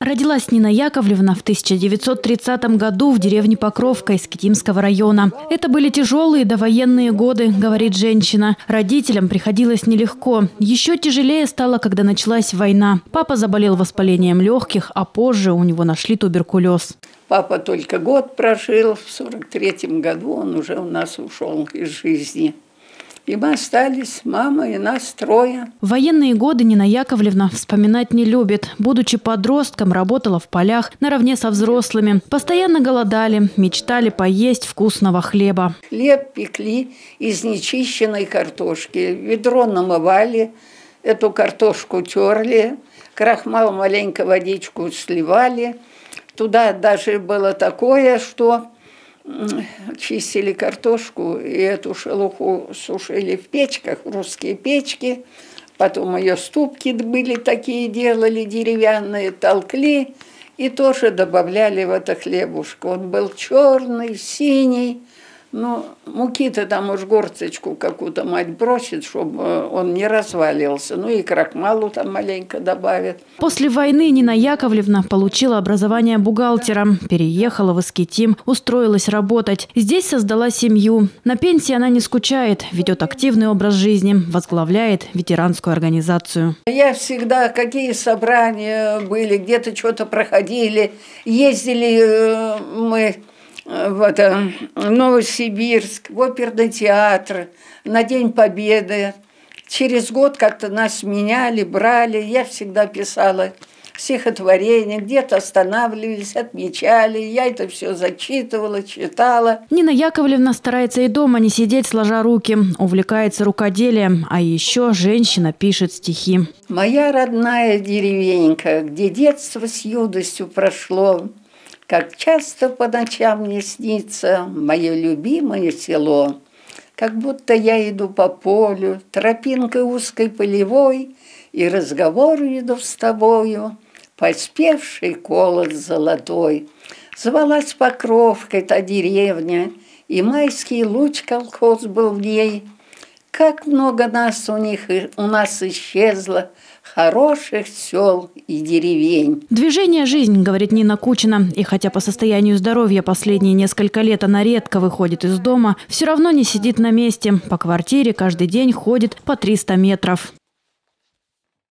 Родилась Нина Яковлевна в 1930 году в деревне Покровка Искитимского района. Это были тяжелые довоенные годы, говорит женщина. Родителям приходилось нелегко. Еще тяжелее стало, когда началась война. Папа заболел воспалением легких, а позже у него нашли туберкулез. Папа только год прожил. В 1943 году он уже у нас ушел из жизни. И мы остались, мама и нас трое. В военные годы Нина Яковлевна вспоминать не любит. Будучи подростком, работала в полях наравне со взрослыми. Постоянно голодали, мечтали поесть вкусного хлеба. Хлеб пекли из нечищенной картошки. Ведро намывали, эту картошку терли, крахмал маленько водичку сливали. Туда даже было такое, что... чистили картошку и эту шелуху сушили в печках, русские печки. Потом ее ступки были такие, делали деревянные, толкли и тоже добавляли в это хлебушку. Он был черный, синий. Ну, муки-то там уж горсточку какую-то мать бросит, чтобы он не развалился. Ну и крахмалу там маленько добавят. После войны Нина Яковлевна получила образование бухгалтера. Переехала в Искитим, устроилась работать. Здесь создала семью. На пенсии она не скучает, ведет активный образ жизни, возглавляет ветеранскую организацию. Я всегда, какие собрания были, где-то что-то проходили, ездили мы... Вот, Новосибирск, в оперный театр, на День Победы. Через год как-то нас меняли, брали. Я всегда писала стихотворения, где-то останавливались, отмечали. Я это все зачитывала, читала. Нина Яковлевна старается и дома не сидеть сложа руки. Увлекается рукоделием, а еще женщина пишет стихи. Моя родная деревенька, где детство с юностью прошло, как часто по ночам мне снится мое любимое село, как будто я иду по полю, тропинкой узкой полевой, и разговор веду с тобою, поспевший колос золотой. Звалась Покровкой та деревня, и майский луч колхоз был в ней. Как много нас у нас исчезло, хороших сел и деревень. Движение «Жизнь», говорит Нина Кучина. И хотя по состоянию здоровья последние несколько лет она редко выходит из дома, все равно не сидит на месте. По квартире каждый день ходит по 300 метров.